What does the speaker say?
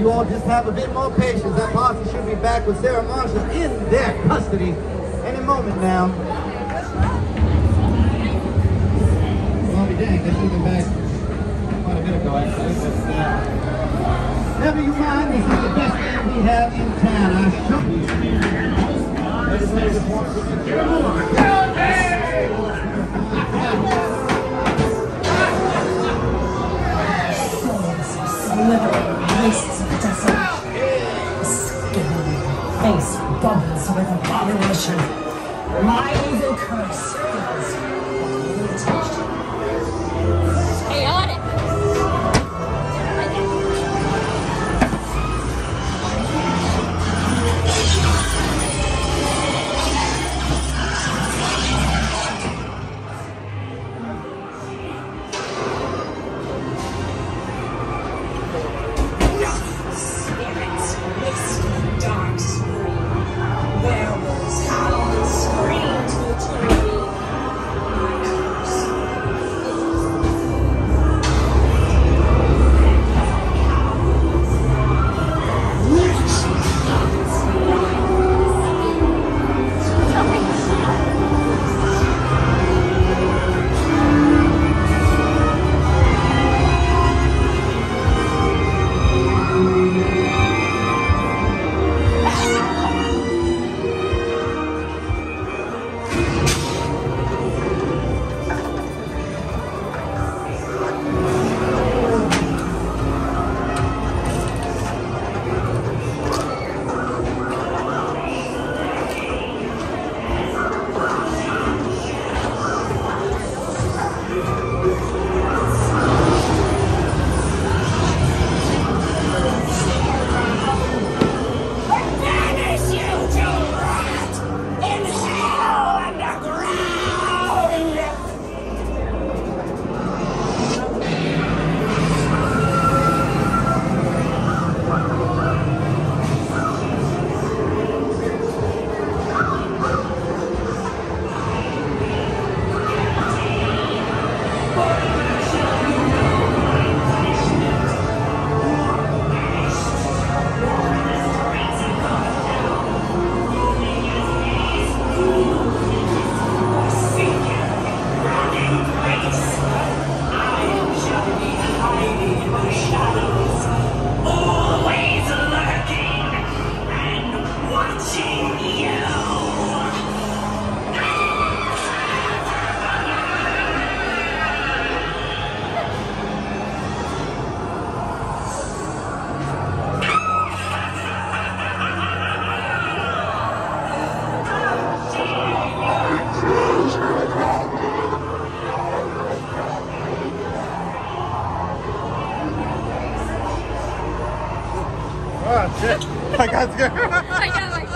you all just have a bit more patience. That posse should be back with Sarah Marshall in their custody any moment now. Bobby, dang, they should have been back quite a bit ago, actually. But, never you mind, this is the best thing we have in town. I show you. Face bubbles with abomination. My evil curse is chaotic. I got scared.